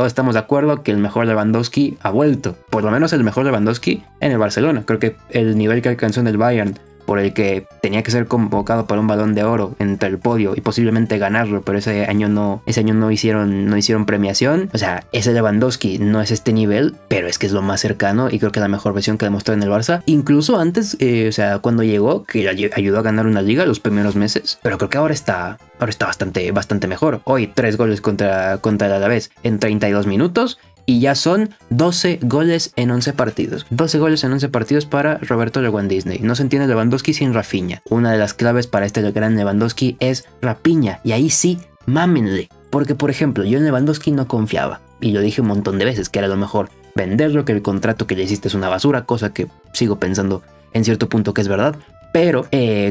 todos estamos de acuerdo que el mejor Lewandowski ha vuelto, por lo menos el mejor Lewandowski en el Barcelona. Creo que el nivel que alcanzó en el Bayern, por el que tenía que ser convocado para un Balón de Oro entre el podio y posiblemente ganarlo, pero ese año no hicieron premiación. O sea, ese Lewandowski no es este nivel, pero es que es lo más cercano y creo que es la mejor versión que demostró en el Barça. Incluso antes, o sea, cuando llegó, que ayudó a ganar una liga los primeros meses, pero creo que ahora está bastante mejor. Hoy 3 goles contra el Alavés en 32 minutos. Y ya son 12 goles en 11 partidos. 12 goles en 11 partidos para Roberto Lewandowski. No se entiende Lewandowski sin Raphinha. Una de las claves para este gran Lewandowski es Raphinha. Y ahí sí, mámenle. Porque, por ejemplo, yo en Lewandowski no confiaba. Y lo dije un montón de veces, que era lo mejor venderlo, que el contrato que le hiciste es una basura. Cosa que sigo pensando en cierto punto que es verdad. Pero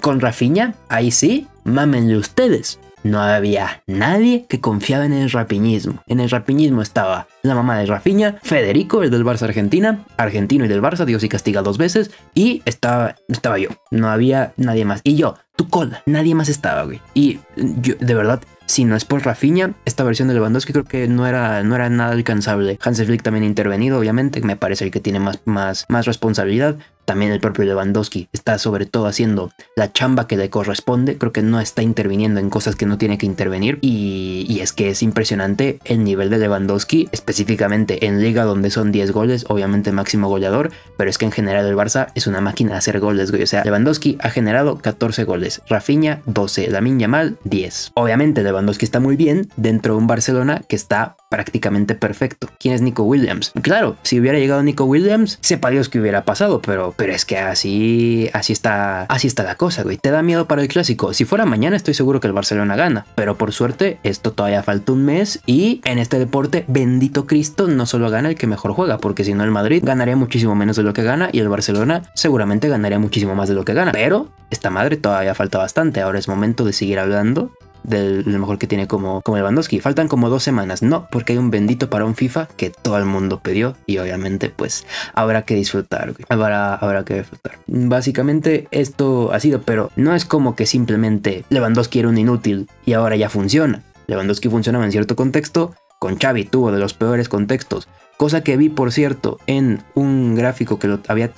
con Raphinha, ahí sí, mámenle ustedes. No había nadie que confiaba en el rapiñismo. En el rapiñismo estaba la mamá de Raphinha, Federico, el del Barça Argentina, argentino y del Barça, Dios y castiga 2 veces, y estaba yo. No había nadie más. Y yo, tu cola, nadie más estaba, güey. Y yo, de verdad, si no es por Raphinha, esta versión de Lewandowski creo que no era nada alcanzable. Hans Flick también ha intervenido, obviamente, me parece el que tiene más responsabilidad. También el propio Lewandowski está sobre todo haciendo la chamba que le corresponde. Creo que no está interviniendo en cosas que no tiene que intervenir. Y es que es impresionante el nivel de Lewandowski, específicamente en Liga, donde son 10 goles, obviamente máximo goleador. Pero es que en general el Barça es una máquina de hacer goles, güey. O sea, Lewandowski ha generado 14 goles, Raphinha 12, Lamine Yamal 10. Obviamente Lewandowski está muy bien dentro de un Barcelona que está prácticamente perfecto. ¿Quién es Nico Williams? Claro, si hubiera llegado Nico Williams, sepa Dios qué hubiera pasado, pero es que así está la cosa, güey. Te da miedo para el clásico. Si fuera mañana, estoy seguro que el Barcelona gana, pero por suerte esto todavía falta un mes y en este deporte, bendito Cristo, no solo gana el que mejor juega, porque si no el Madrid ganaría muchísimo menos de lo que gana y el Barcelona seguramente ganaría muchísimo más de lo que gana, pero esta madre todavía falta bastante. Ahora es momento de seguir hablando de lo mejor que tiene como Lewandowski. Faltan como 2 semanas, no, porque hay un bendito parón FIFA que todo el mundo pidió y obviamente pues habrá que disfrutar, güey. Habrá que disfrutar. Básicamente esto ha sido, pero no es como que simplemente Lewandowski era un inútil y ahora ya funciona. Lewandowski funcionaba en cierto contexto, con Xavi tuvo de los peores contextos. Cosa que vi, por cierto, en un gráfico que lo había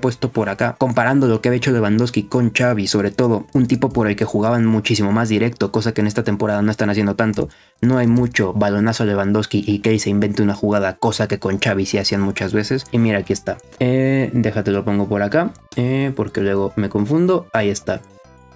puesto por acá, comparando lo que había hecho Lewandowski con Xavi, sobre todo un tipo por el que jugaban muchísimo más directo, cosa que en esta temporada no están haciendo tanto. No hay mucho balonazo a Lewandowski y que se invente una jugada, cosa que con Xavi sí hacían muchas veces. Y mira, aquí está. Déjate lo pongo por acá, porque luego me confundo. Ahí está.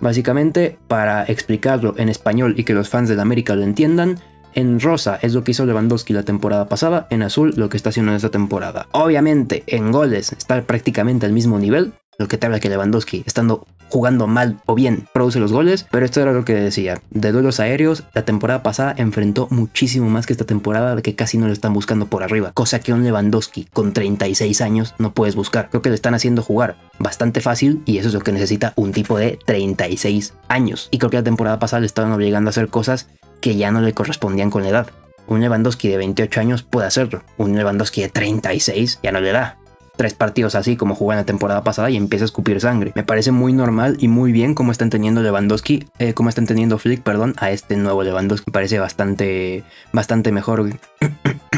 Básicamente, para explicarlo en español y que los fans de la América lo entiendan, en rosa es lo que hizo Lewandowski la temporada pasada, en azul lo que está haciendo en esta temporada. Obviamente en goles está prácticamente al mismo nivel, lo que te habla que Lewandowski, estando jugando mal o bien, produce los goles, pero esto era lo que decía. De duelos aéreos, la temporada pasada enfrentó muchísimo más que esta temporada, que casi no lo están buscando por arriba, cosa que un Lewandowski con 36 años no puedes buscar. Creo que le están haciendo jugar bastante fácil y eso es lo que necesita un tipo de 36 años. Y creo que la temporada pasada le estaban obligando a hacer cosas que ya no le correspondían con la edad. Un Lewandowski de 28 años puede hacerlo, un Lewandowski de 36 ya no le da. 3 partidos así como jugó en la temporada pasada y empieza a escupir sangre. Me parece muy normal y muy bien cómo están teniendo Lewandowski, cómo están teniendo Flick, perdón, a este nuevo Lewandowski. Me parece bastante mejor.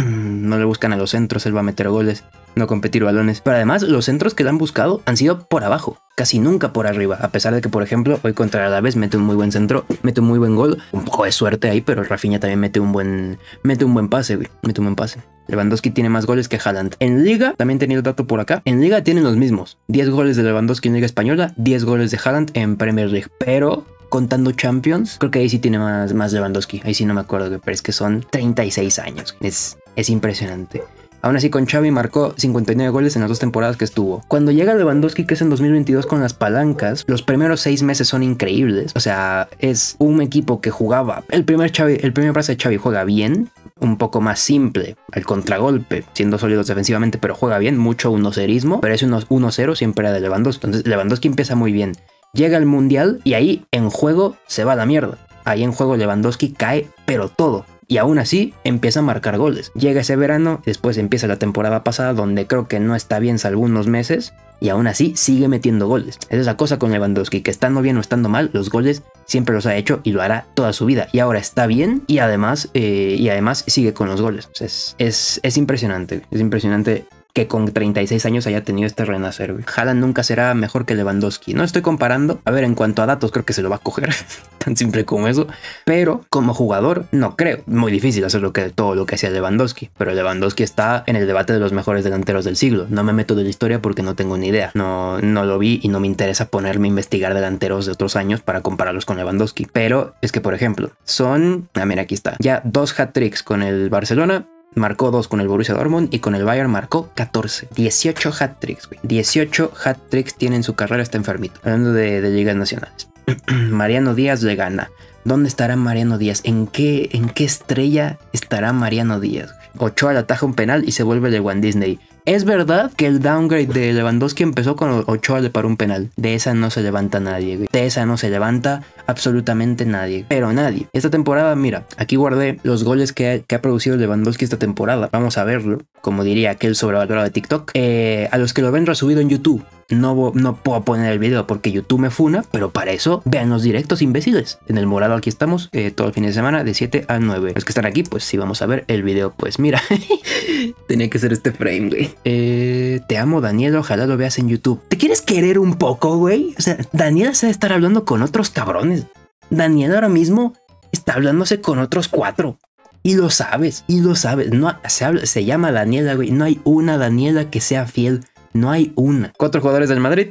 No le buscan a los centros, él va a meter goles, no competir balones. Pero además, los centros que le han buscado han sido por abajo, casi nunca por arriba. A pesar de que, por ejemplo, hoy contra el Alavés mete un muy buen centro, mete un muy buen gol. Un poco de suerte ahí, pero Raphinha también mete un buen pase, güey. Mete un buen pase. Lewandowski tiene más goles que Haaland. En Liga, también tenía el dato por acá, en Liga tienen los mismos. 10 goles de Lewandowski en Liga Española, 10 goles de Haaland en Premier League. Pero contando Champions, creo que ahí sí tiene más Lewandowski. Ahí sí no me acuerdo, güey, pero es que son 36 años. Es impresionante. Aún así, con Xavi marcó 59 goles en las 2 temporadas que estuvo. Cuando llega Lewandowski, que es en 2022 con las palancas, los primeros 6 meses son increíbles. O sea, es un equipo que jugaba. El primer brazo de Xavi juega bien, un poco más simple, al contragolpe, siendo sólidos defensivamente, pero juega bien, mucho unocerismo, pero ese 1-0 siempre era de Lewandowski. Entonces, Lewandowski empieza muy bien. Llega al Mundial y ahí en juego se va a la mierda. Ahí en juego Lewandowski cae, pero todo. Y aún así empieza a marcar goles. Llega ese verano, después empieza la temporada pasada donde creo que no está bien salvo unos meses y aún así sigue metiendo goles. Esa es la cosa con Lewandowski, que estando bien o estando mal, los goles siempre los ha hecho y lo hará toda su vida. Y ahora está bien y además sigue con los goles. Es impresionante. Es impresionante que con 36 años haya tenido este renacer. Haaland nunca será mejor que Lewandowski. No estoy comparando. A ver, en cuanto a datos, creo que se lo va a coger. Tan simple como eso. Pero como jugador, no creo. Muy difícil hacer todo lo que hacía Lewandowski. Pero Lewandowski está en el debate de los mejores delanteros del siglo. No me meto de la historia porque no tengo ni idea. No lo vi y no me interesa ponerme a investigar delanteros de otros años para compararlos con Lewandowski. Pero es que, por ejemplo, son... Ah, mira, aquí está. Ya 2 hat-tricks con el Barcelona. Marcó 2 con el Borussia Dortmund y con el Bayern marcó 14. 18 hat-tricks, güey. 18 hat-tricks tiene en su carrera, está enfermito. Hablando de ligas nacionales. Mariano Díaz le gana. ¿Dónde estará Mariano Díaz? ¿En qué estrella estará Mariano Díaz? Ochoa le ataja un penal y se vuelve de Walt Disney. Es verdad que el downgrade de Lewandowski empezó con Ochoa le paró un penal. De esa no se levanta nadie, güey. De esa no se levanta absolutamente nadie. Pero nadie. Esta temporada, mira, aquí guardé los goles que ha producido Lewandowski esta temporada. Vamos a verlo, como diría aquel sobrevalorado de TikTok. A los que lo ven resubido en YouTube. No puedo poner el video porque YouTube me funa, pero para eso vean los directos, imbéciles. En El Morado aquí estamos todo el fin de semana de 7 a 9. Los que están aquí, pues sí, vamos a ver el video. Pues mira, tenía que ser este frame, güey. Te amo, Daniel, ojalá lo veas en YouTube. ¿Te quieres querer un poco, güey? O sea, Daniel se debe estar hablando con otros cabrones. Daniel ahora mismo está hablándose con otros 4. Y lo sabes. No, se llama Daniela, güey. No hay una Daniela que sea fiel. No hay una. 4 jugadores del Madrid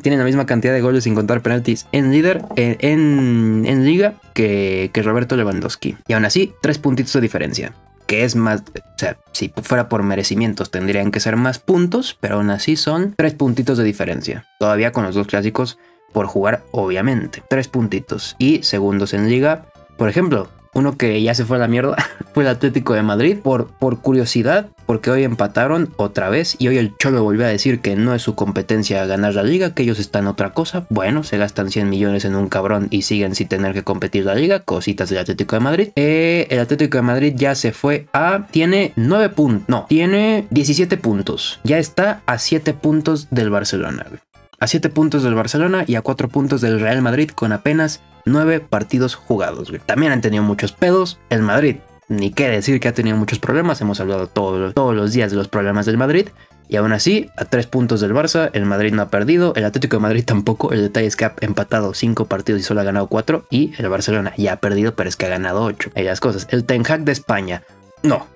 tienen la misma cantidad de goles sin contar penaltis en líder, en liga, que Roberto Lewandowski. Y aún así, 3 puntitos de diferencia. Que es más, o sea, si fuera por merecimientos tendrían que ser más puntos, pero aún así son 3 puntitos de diferencia. Todavía con los 2 clásicos por jugar, obviamente. 3 puntitos. Y segundos en liga, por ejemplo... Uno que ya se fue a la mierda fue el Atlético de Madrid por curiosidad, porque hoy empataron otra vez y hoy el Cholo volvió a decir que no es su competencia ganar la liga, que ellos están otra cosa. Bueno, se gastan 100 millones en un cabrón y siguen sin tener que competir la liga, cositas del Atlético de Madrid. El Atlético de Madrid ya se fue a... tiene 17 puntos. Ya está a 7 puntos del Barcelona. A 7 puntos del Barcelona y a 4 puntos del Real Madrid con apenas 9 partidos jugados. Güey. También han tenido muchos pedos el Madrid. Ni qué decir que ha tenido muchos problemas. Hemos hablado todos los días de los problemas del Madrid. Y aún así, a 3 puntos del Barça, el Madrid no ha perdido. El Atlético de Madrid tampoco. El detalle es que ha empatado 5 partidos y solo ha ganado 4. Y el Barcelona ya ha perdido, pero es que ha ganado 8. Ahí las cosas. El Ten Hag de España. No.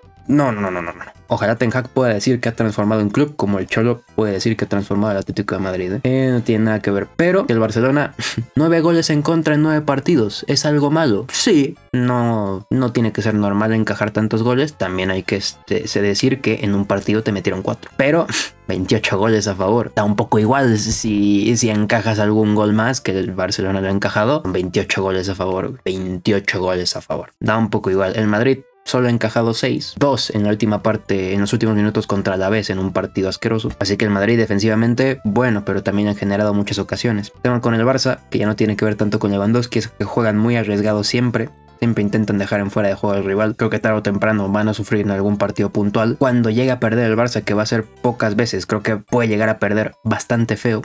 Ojalá Ten Hag pueda decir que ha transformado un club como el Cholo puede decir que ha transformado al Atlético de Madrid. No tiene nada que ver. Pero el Barcelona, 9 goles en contra en 9 partidos. ¿Es algo malo? Sí. No tiene que ser normal encajar tantos goles. También hay que decir que en un partido te metieron 4. Pero 28 goles a favor. Da un poco igual si encajas algún gol más, que el Barcelona lo ha encajado. 28 goles a favor. 28 goles a favor. Da un poco igual. El Madrid... solo ha encajado 6, 2 en la última parte, en los últimos minutos contra el Alavés en un partido asqueroso. Así que el Madrid defensivamente, bueno, pero también han generado muchas ocasiones. El tema con el Barça, que ya no tiene que ver tanto con Lewandowski, es que juegan muy arriesgados siempre. Siempre intentan dejar en fuera de juego al rival. Creo que tarde o temprano van a sufrir en algún partido puntual. Cuando llegue a perder el Barça, que va a ser pocas veces, creo que puede llegar a perder bastante feo.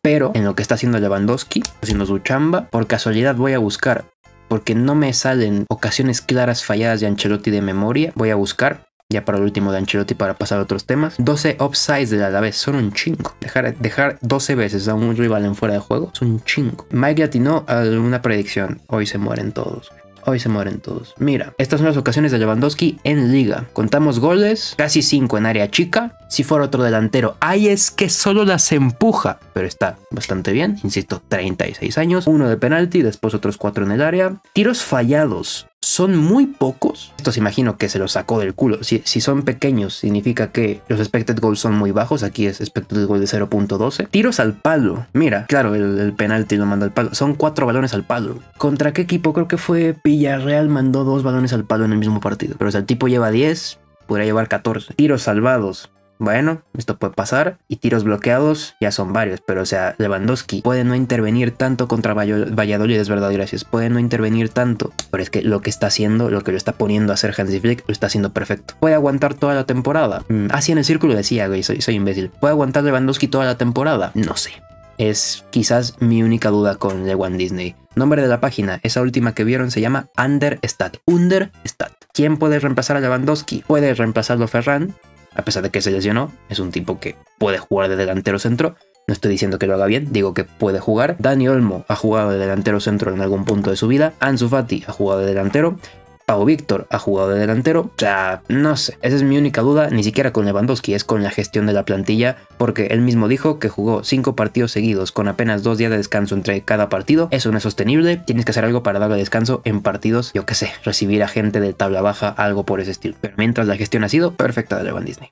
Pero en lo que está haciendo Lewandowski, haciendo su chamba, por casualidad voy a buscar... porque no me salen ocasiones claras falladas de Ancelotti de memoria. Voy a buscar, ya para el último de Ancelotti, para pasar a otros temas. 12 offsides del Alavés, son un chingo. Dejar 12 veces a un rival en fuera de juego, es un chingo. Mike atinó a una predicción, hoy se mueren todos. Hoy se mueren todos. Mira, estas son las ocasiones de Lewandowski en liga. Contamos goles, casi 5 en área chica. Si fuera otro delantero, ay, es que solo las empuja. Pero está bastante bien, insisto, 36 años. 1 de penalti, después otros 4 en el área. Tiros fallados. Son muy pocos. Estos imagino que se los sacó del culo. Si son pequeños, significa que los expected goals son muy bajos. Aquí es expected goal de 0.12. Tiros al palo. Mira, claro, el penalti lo manda al palo. Son 4 balones al palo. ¿Contra qué equipo? Creo que fue Villarreal, mandó 2 balones al palo en el mismo partido. Pero si el tipo lleva 10, podría llevar 14. Tiros salvados. Bueno, esto puede pasar. Y tiros bloqueados ya son varios. Pero, o sea, Lewandowski puede no intervenir tanto contra Valladolid, es verdad, gracias. Puede no intervenir tanto. Pero es que lo que está haciendo, lo que lo está poniendo a hacer Hans Flick, lo está haciendo perfecto. Puede aguantar toda la temporada. Así en el círculo decía, güey, soy imbécil. Puede aguantar Lewandowski toda la temporada. No sé. Es quizás mi única duda con The One Disney. Nombre de la página, esa última que vieron se llama Understat. Understat. ¿Quién puede reemplazar a Lewandowski? Puede reemplazarlo Ferran, a pesar de que se lesionó. Es un tipo que puede jugar de delantero centro. No estoy diciendo que lo haga bien, digo que puede jugar. Dani Olmo ha jugado de delantero centro en algún punto de su vida. Ansu Fati ha jugado de delantero. Pau Víctor ha jugado de delantero. O sea, no sé. Esa es mi única duda, ni siquiera con Lewandowski, es con la gestión de la plantilla, porque él mismo dijo que jugó 5 partidos seguidos con apenas 2 días de descanso entre cada partido. Eso no es sostenible. Tienes que hacer algo para darle descanso en partidos, yo qué sé, recibir a gente de tabla baja, algo por ese estilo. Pero mientras, la gestión ha sido perfecta de Lewandowski.